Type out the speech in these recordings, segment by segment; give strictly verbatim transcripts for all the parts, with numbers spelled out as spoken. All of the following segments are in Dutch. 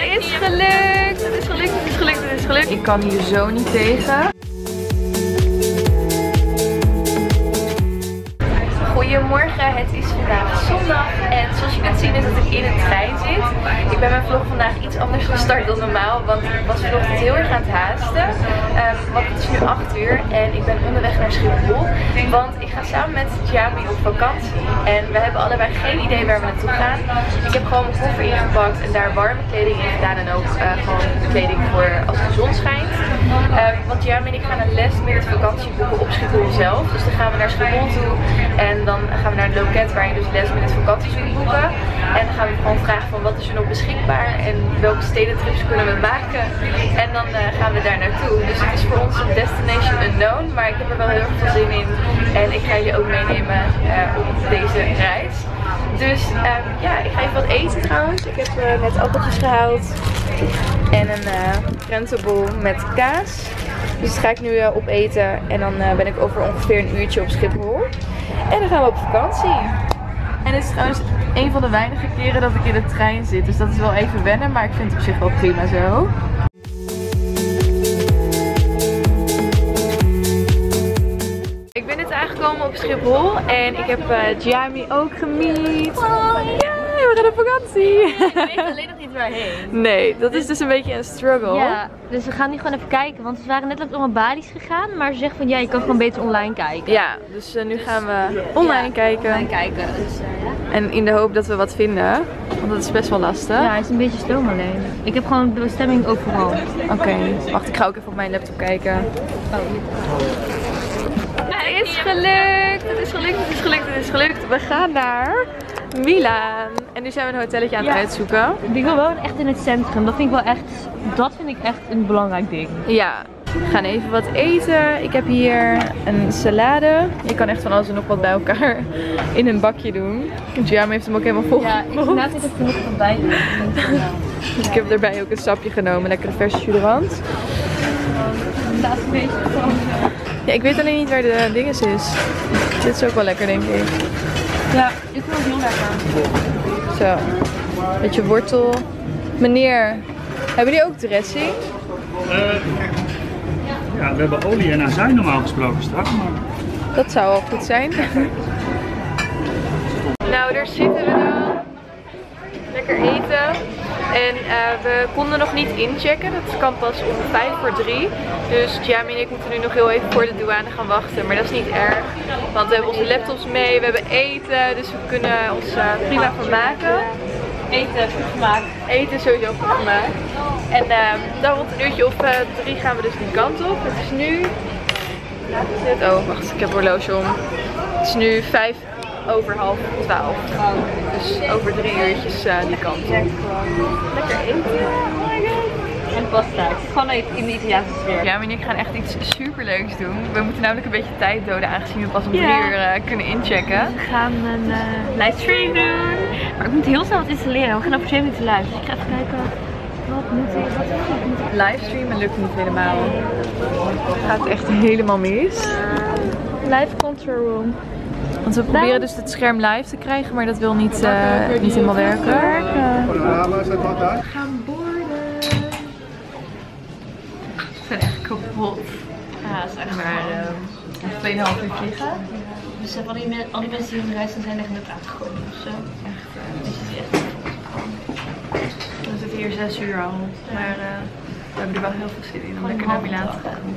Het is gelukt! Het is gelukt, het is gelukt, het is gelukt. Ik kan hier zo niet tegen. Goedemorgen, het is vandaag zondag en zoals je kunt zien is dat ik in een trein zit. Ik ben mijn vlog vandaag iets anders gestart dan normaal, want ik was vanochtend heel erg aan het haasten. Um, want het is nu acht uur en ik ben onderweg naar Schiphol, want ik ga samen met Jami op vakantie. En we hebben allebei geen idee waar we naartoe gaan. Ik heb gewoon mijn koffer ingepakt en daar warme kleding in gedaan en ook uh, gewoon kleding voor als de zon schijnt. Um, want Jami en ik gaan een last minute vakantie boeken op Schiphol zelf, dus dan gaan we naar Schiphol toe en dan gaan we naar een loket waar je dus last minute vakanties kunt boeken. En dan gaan we gewoon vragen van wat is er nog beschikbaar en welke stedentrips kunnen we maken. En dan uh, gaan we daar naartoe. Dus het is voor ons een destination unknown, maar ik heb er wel heel erg veel zin in. En ik ga jullie ook meenemen uh, op deze reis. Dus um, ja, ik ga even wat eten trouwens. Ik heb uh, net appeltjes gehaald en een uh, krentenbol met kaas. Dus dat ga ik nu uh, opeten en dan uh, ben ik over ongeveer een uurtje op Schiphol. En dan gaan we op vakantie. En het is trouwens een van de weinige keren dat ik in de trein zit. Dus dat is wel even wennen, maar ik vind het op zich wel prima zo. Ik ben net aangekomen op Schiphol en ik heb uh, Jami ook gemiet. Oh ja, we gaan op vakantie. Ja, ik weet alleen nog niet waarheen. Nee, dat is dus een beetje een struggle. Ja, dus we gaan nu gewoon even kijken, want we waren net ook nog naar Bali's gegaan, maar ze zegt van ja, je kan gewoon beter online kijken. Ja, dus uh, nu dus, gaan we online ja, kijken. Online kijken. Dus, uh, ja. En in de hoop dat we wat vinden, want dat is best wel lastig. Ja, het is een beetje stom alleen. Ik heb gewoon de bestemming overal. Oké, okay. Wacht, ik ga ook even op mijn laptop kijken. Oh. Het is gelukt, het is gelukt, het is gelukt, het is gelukt. We gaan naar Milaan. En nu zijn we een hotelletje aan het ja. uitzoeken. Ik wil wel echt in het centrum. Dat vind ik wel echt, dat vind ik echt een belangrijk ding. Ja. We gaan even wat eten. Ik heb hier een salade. Je kan echt van alles en nog wat bij elkaar in een bakje doen. Jam heeft hem ook helemaal vol. Ja, ik heb net even genoeg van bij. Ik heb daarbij ook een sapje genomen. Lekkere verse chouderant. Dat is een beetje ja, ik weet alleen niet waar de dinges is. Dit is ook wel lekker, denk ik. Ja, ik vind het heel lekker. Zo, beetje wortel. Meneer, hebben jullie ook dressing? Uh, ja, we hebben olie en azijn normaal gesproken straks. Maar... dat zou wel goed zijn. Nou, daar zitten we dan. Lekker eten. En uh, we konden nog niet inchecken, dat kan pas om vijf voor drie. Dus Jami en ik moeten nu nog heel even voor de douane gaan wachten. Maar dat is niet erg, want we hebben onze laptops mee, we hebben eten. Dus we kunnen ons uh, prima van maken. Eten goed gemaakt. Eten sowieso goed gemaakt. En uh, dan rond een uurtje op uh, drie gaan we dus die kant op. Het is nu... laat is het? Oh, wacht, ik heb horloge om. Het is nu vijf... over half twaalf. Dus over drie uurtjes uh, die kant op. Lekker eten. Oh my god. En pasta. Gewoon even in de Italiaanse sfeer. Ja, en ik gaan echt iets superleuks doen. We moeten namelijk een beetje tijd doden aangezien we pas om drie ja. uur uh, kunnen inchecken. We gaan een uh, livestream doen. Maar ik moet heel snel wat installeren. We gaan over twee minuten live. Dus ik ga even kijken. Wat moet ik? Wat moet ik? Livestreamen lukt niet helemaal. Het gaat echt helemaal mis. Live control room. Want we proberen dus het scherm live te krijgen, maar dat wil niet, uh, niet helemaal werken. We gaan boarden. Ik ben echt kapot. Ja, dat is echt maar tweeënhalf uh, uur vliegen. Dus al die, men, al die mensen die op de reis zijn, zijn echt net aangekomen of zo. Echt. Dus het is echt. We zitten hier zes uur al. Maar uh, we hebben er wel heel veel zin in om lekker naar Milaan te gaan.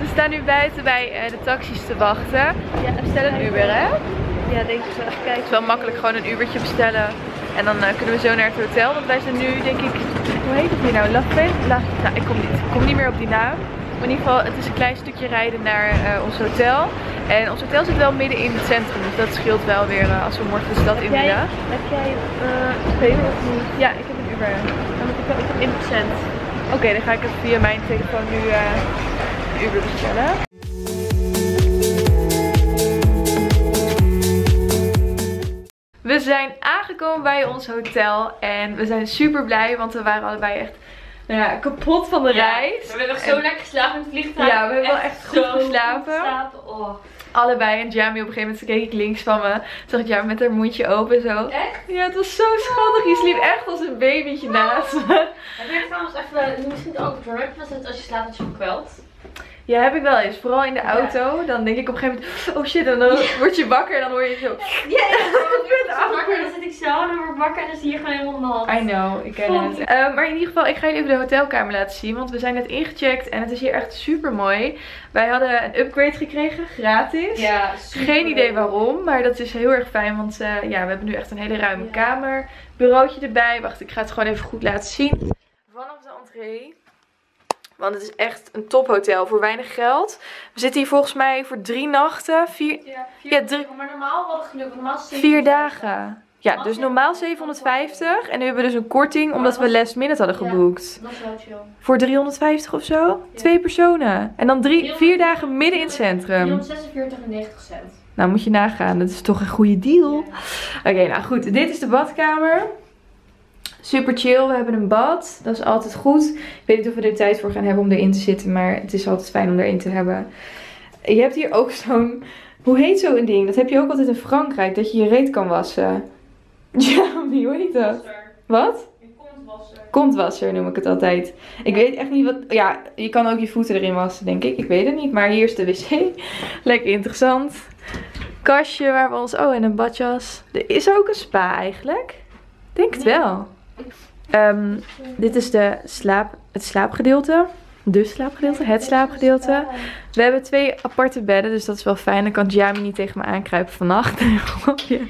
We staan nu buiten bij de taxis te wachten. Ja, bestel een Uber, hè? Ja, denk ik wel. Even kijken. Het is wel makkelijk gewoon een Ubertje bestellen. En dan uh, kunnen we zo naar het hotel. Want wij zijn nu, denk ik, hoe heet het hier nou? Laffe? Laf... Nou, ik kom niet, ik kom niet meer op die naam. Maar in ieder geval, het is een klein stukje rijden naar uh, ons hotel. En ons hotel zit wel midden in het centrum. Dus dat scheelt wel weer uh, als we morgen de stad in willen. Heb jij uh, een Uber of niet? Ja, ik heb een Uber. Dan heb ik wel op één procent. Oké, okay, dan ga ik het via mijn telefoon nu... Uh, Uber bestellen. We zijn aangekomen aangekomen bij ons hotel. En we zijn super blij, want we waren allebei echt nou ja, kapot van de ja, reis. We hebben echt zo en... lekker geslapen in het vliegtuig. Ja, we hebben echt wel echt goed geslapen. Goed oh. Allebei. En Jamie op een gegeven moment keek ik links van me. Toen zag ik Jamie met haar mondje open zo. Echt? Ja, het was zo schattig. Je sliep echt als een babytje oh. naast me. Heb je trouwens even, misschien ook voor mij, als je slaapt dat je verkwelt? Ja, heb ik wel eens. Vooral in de auto. Ja. Dan denk ik op een gegeven moment, oh shit, en dan ja. word je wakker en dan hoor je zo. Ja, ja, ja. wakker en dan zit ik zo en dan word ik wakker en dan zie je gewoon helemaal mijn hand. I know, ik ken het. Uh, maar in ieder geval, ik ga jullie even de hotelkamer laten zien. Want we zijn net ingecheckt en het is hier echt super mooi. Wij hadden een upgrade gekregen, gratis. Ja, super. Geen idee waarom, maar dat is heel erg fijn. Want uh, ja, we hebben nu echt een hele ruime ja. kamer. Bureautje erbij. Wacht, ik ga het gewoon even goed laten zien. Vanaf de entree. Want het is echt een tophotel voor weinig geld. We zitten hier volgens mij voor drie nachten. Vier, ja, vier ja, drie, maar normaal hadden we geluk. Normaal vier dagen. Ja, normaal dus normaal zevenhonderdvijftig. En nu hebben we dus een korting omdat we last minute hadden geboekt. Ja, dat is wel chill. Voor driehonderdvijftig of zo. Ja. Twee personen. En dan drie, vier dagen midden in het centrum. driehonderdzesenveertig en negentig cent. Nou, moet je nagaan. Dat is toch een goede deal. Ja. Oké, okay, nou goed. Dit is de badkamer. Super chill, we hebben een bad. Dat is altijd goed. Ik weet niet of we er tijd voor gaan hebben om erin te zitten. Maar het is altijd fijn om erin te hebben. Je hebt hier ook zo'n... Hoe heet zo'n ding? Dat heb je ook altijd in Frankrijk. Dat je je reet kan wassen. Jamie, hoe heet dat? Wasser. Wat? Een kontwasser. Kontwasser noem ik het altijd. Ik weet echt niet wat... Ja, je kan ook je voeten erin wassen, denk ik. Ik weet het niet. Maar hier is de wc. Lekker interessant. Kastje waar we ons... Oh, en een badjas. Er is ook een spa eigenlijk. Ik denk het wel. Um, dit is de slaap, het slaapgedeelte. De slaapgedeelte, het slaapgedeelte. We hebben twee aparte bedden, dus dat is wel fijn. Dan kan Jamie niet tegen me aankruipen vannacht.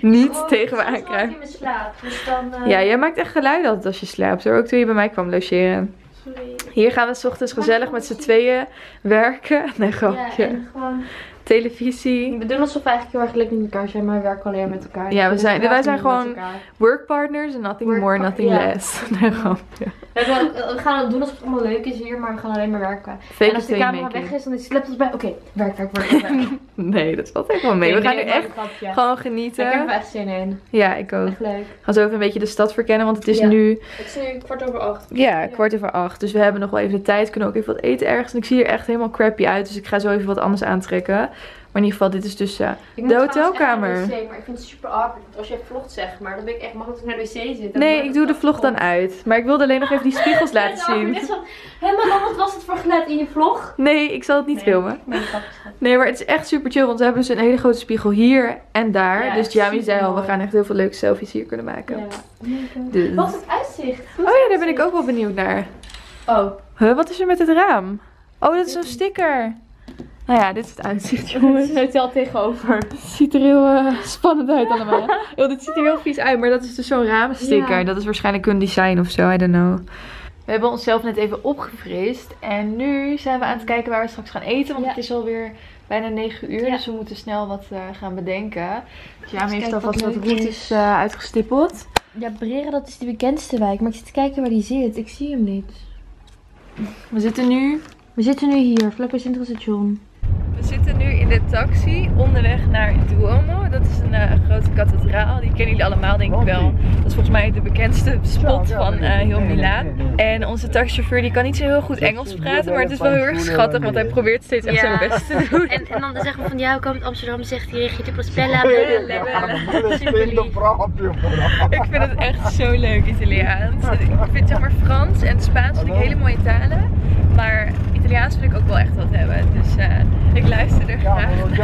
niet oh, tegen me aankruipen. Ik slaap, dus dan, uh... Ja, jij maakt echt geluid altijd als je slaapt hoor. Ook toen je bij mij kwam logeren. Sorry. Hier gaan we 's ochtends gezellig met z'n tweeën werken. Nee, gewoon. Ja, en gewoon... Televisie. We doen alsof we eigenlijk heel erg gelukkig met elkaar zijn, maar we werken alleen met elkaar. Ja, we zijn, wij zijn gewoon workpartners en nothing work more, nothing yeah. less. Nee, gewoon, ja. We gaan het doen alsof het allemaal leuk is hier, maar we gaan alleen maar werken. Fake en als de camera making. weg is, dan is het laptop bij. Oké, okay, werk, werk, werk, werk. Nee, dat valt echt wel mee. Nee, we gaan nee, nu echt grap, ja. gewoon genieten. Ik heb er echt zin in. Ja, ik ook. Echt leuk. We gaan zo even een beetje de stad verkennen, want het is ja. nu... Het is nu kwart over acht. Ja, ja, kwart over acht. Dus we hebben nog wel even de tijd. Kunnen ook even wat eten ergens. En ik zie er echt helemaal crappy uit, dus ik ga zo even wat anders aantrekken. Maar in ieder geval, dit is dus uh, de hotelkamer. Ik wc, maar ik vind het super awkward. Als jij vlogt zeg maar, dan ben ik echt makkelijk naar de wc zitten. Nee, ik doe de vlog dan uit. Maar ik wilde alleen nog even die spiegels laten zien. Helemaal, wat was het voor geluid in je vlog? Nee, ik zal het niet filmen. Nee, maar het is echt super chill. Want we hebben dus een hele grote spiegel hier en daar. Dus Jamie zei al, we gaan echt heel veel leuke selfies hier kunnen maken. Wat is het uitzicht? Oh ja, daar ben ik ook wel benieuwd naar. Oh. Huh, wat is er met het raam? Oh, dat is zo'n sticker. Nou ja, dit is het uitzicht, jongens. Het hotel tegenover. Het ziet er heel uh, spannend uit allemaal. Yo, dit ziet er heel vies uit, maar dat is dus zo'n ramensticker. Ja. Dat is waarschijnlijk hun design of zo, I don't know. We hebben onszelf net even opgefrist. En nu zijn we aan het kijken waar we straks gaan eten. Want ja. het is alweer bijna negen uur, ja. dus we moeten snel wat uh, gaan bedenken. Jamie heeft alvast wat routes uh, uitgestippeld. Ja, Brera, dat is de bekendste wijk. Maar ik zit te kijken waar die zit. Ik zie hem niet. We zitten nu... We zitten nu hier, vlakbij Centraal Station. We zitten nu in de taxi onderweg naar Duomo. Dat is een uh, grote kathedraal. Die kennen jullie allemaal denk ik wel. Dat is volgens mij de bekendste spot van uh, heel Milaan. En onze taxichauffeur die kan niet zo heel goed Engels praten. Maar het is wel heel erg schattig. Want hij probeert steeds echt ja. zijn best te doen. En, en dan zeggen we van ja, ik kom uit Amsterdam. Zegt hij regio te Bella, bella, bella. Super lief. Ik vind het echt zo leuk Italiaans. Ik vind zeg maar Frans en Spaans vind ik hele mooie talen. Maar Italiaans wil ik ook wel echt wat hebben. Dus uh, ik luister er graag naar. Maar dat we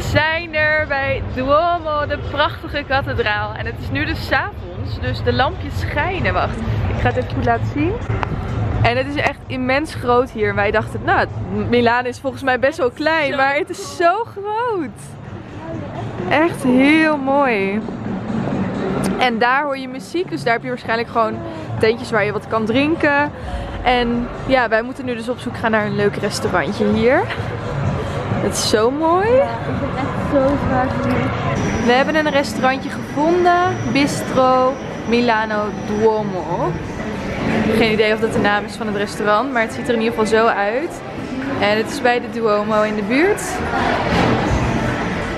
zijn er bij Duomo, de prachtige kathedraal. En het is nu dus 's avonds, dus de lampjes schijnen. Wacht, ik ga het even goed laten zien. En het is echt immens groot hier. Wij dachten, nou, Milaan is volgens mij best wel klein, maar het is zo groot. Echt heel mooi. En daar hoor je muziek, dus daar heb je waarschijnlijk gewoon tentjes waar je wat kan drinken. En ja, wij moeten nu dus op zoek gaan naar een leuk restaurantje hier. Het is zo mooi. Ja, ik vind het echt zo zwaar. We hebben een restaurantje gevonden. Bistro Milano Duomo. Geen idee of dat de naam is van het restaurant, maar het ziet er in ieder geval zo uit. En het is bij de Duomo in de buurt.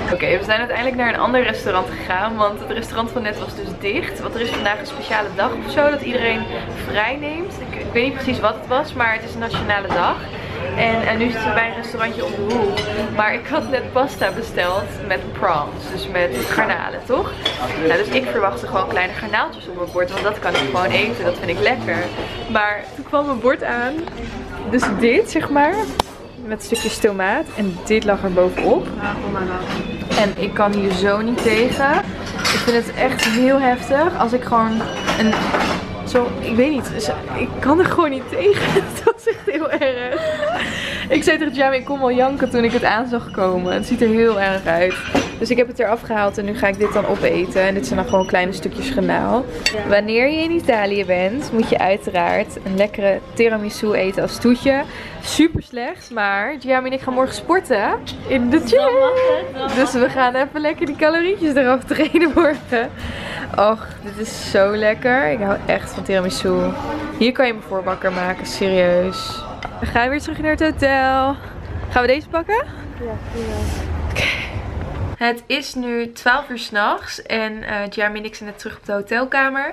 Oké, okay, we zijn uiteindelijk naar een ander restaurant gegaan, want het restaurant van net was dus dicht. Want er is vandaag een speciale dag of zo, dat iedereen vrij neemt. Ik, ik weet niet precies wat het was, maar het is een nationale dag. En, en nu zitten we bij een restaurantje om de hoek. Maar ik had net pasta besteld met prawns, dus met garnalen, toch? Nou, dus ik verwachtte gewoon kleine garnaaltjes op mijn bord, want dat kan ik gewoon eten, dat vind ik lekker. Maar toen kwam mijn bord aan, dus dit zeg maar, met stukjes tomaat. En dit lag er bovenop. En ik kan hier zo niet tegen. Ik vind het echt heel heftig. Als ik gewoon een... Zo, ik weet niet. Ik kan er gewoon niet tegen. Dat is echt heel erg. Ik zei tegen Jamie, ik kon wel janken toen ik het aan zag komen. Het ziet er heel erg uit. Dus ik heb het eraf gehaald en nu ga ik dit dan opeten. En dit zijn dan gewoon kleine stukjes garnaal. Wanneer je in Italië bent, moet je uiteraard een lekkere tiramisu eten als toetje. Super slecht, maar Jamie en ik gaan morgen sporten in de gym. Dus we gaan even lekker die calorietjes eraf trainen morgen. Och, dit is zo lekker. Ik hou echt van tiramisu. Hier kan je mijn voorbakker maken, serieus. We gaan weer terug naar het hotel. Gaan we deze pakken? Ja, prima. Het is nu twaalf uur 's nachts en uh, Jamie en ik zijn net terug op de hotelkamer.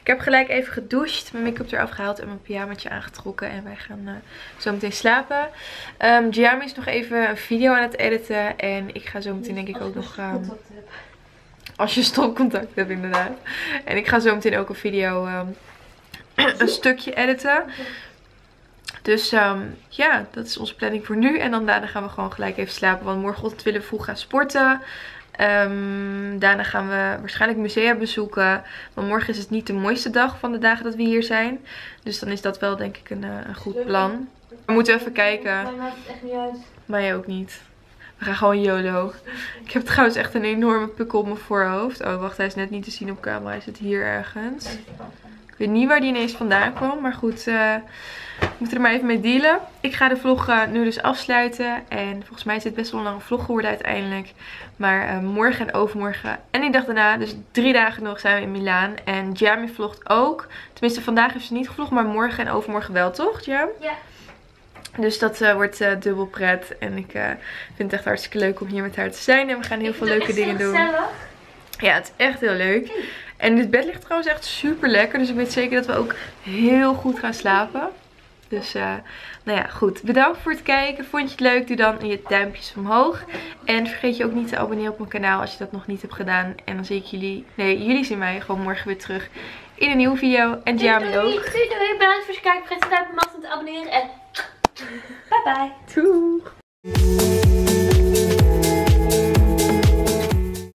Ik heb gelijk even gedoucht, mijn make-up eraf gehaald en mijn pyjamaatje aangetrokken. En wij gaan uh, zo meteen slapen. Um, Jamie is nog even een video aan het editen en ik ga zo meteen denk ik ook nog... Um, als je stopcontact hebt inderdaad. En ik ga zo meteen ook een video um, een stukje editen. Dus um, ja, dat is onze planning voor nu. En dan daarna gaan we gewoon gelijk even slapen. Want morgenochtend willen we vroeg gaan sporten. Um, daarna gaan we waarschijnlijk musea bezoeken. Want morgen is het niet de mooiste dag van de dagen dat we hier zijn. Dus dan is dat wel denk ik een, een goed plan. We moeten even kijken. Mij maakt het echt niet uit. Mij ook niet. We gaan gewoon YOLO. Ik heb trouwens echt een enorme pukkel op mijn voorhoofd. Oh wacht, hij is net niet te zien op camera. Hij zit hier ergens. Ik weet niet waar die ineens vandaan kwam. Maar goed, uh, we moeten er maar even mee dealen. Ik ga de vlog uh, nu dus afsluiten. En volgens mij is dit best wel een lange vlog geworden uiteindelijk. Maar uh, morgen en overmorgen en die dag daarna, dus drie dagen nog, zijn we in Milaan. En Jamie vlogt ook. Tenminste, vandaag heeft ze niet gevlogd, maar morgen en overmorgen wel, toch Jam? Ja. Dus dat uh, wordt uh, dubbel pret. En ik uh, vind het echt hartstikke leuk om hier met haar te zijn. En we gaan heel ik veel leuke dingen doen. Gezellig. Ja, het is echt heel leuk. En dit bed ligt trouwens echt super lekker. Dus ik weet zeker dat we ook heel goed gaan slapen. Dus uh, nou ja, goed. Bedankt voor het kijken. Vond je het leuk? Doe dan je duimpjes omhoog. En vergeet je ook niet te abonneren op mijn kanaal als je dat nog niet hebt gedaan. En dan zie ik jullie... Nee, jullie zien mij gewoon morgen weer terug in een nieuwe video. En Jamie ook. Doei, doei, doei. Bedankt voor het kijken. Vergeet de duimpje omhoog te abonneren. En bye bye. Doei.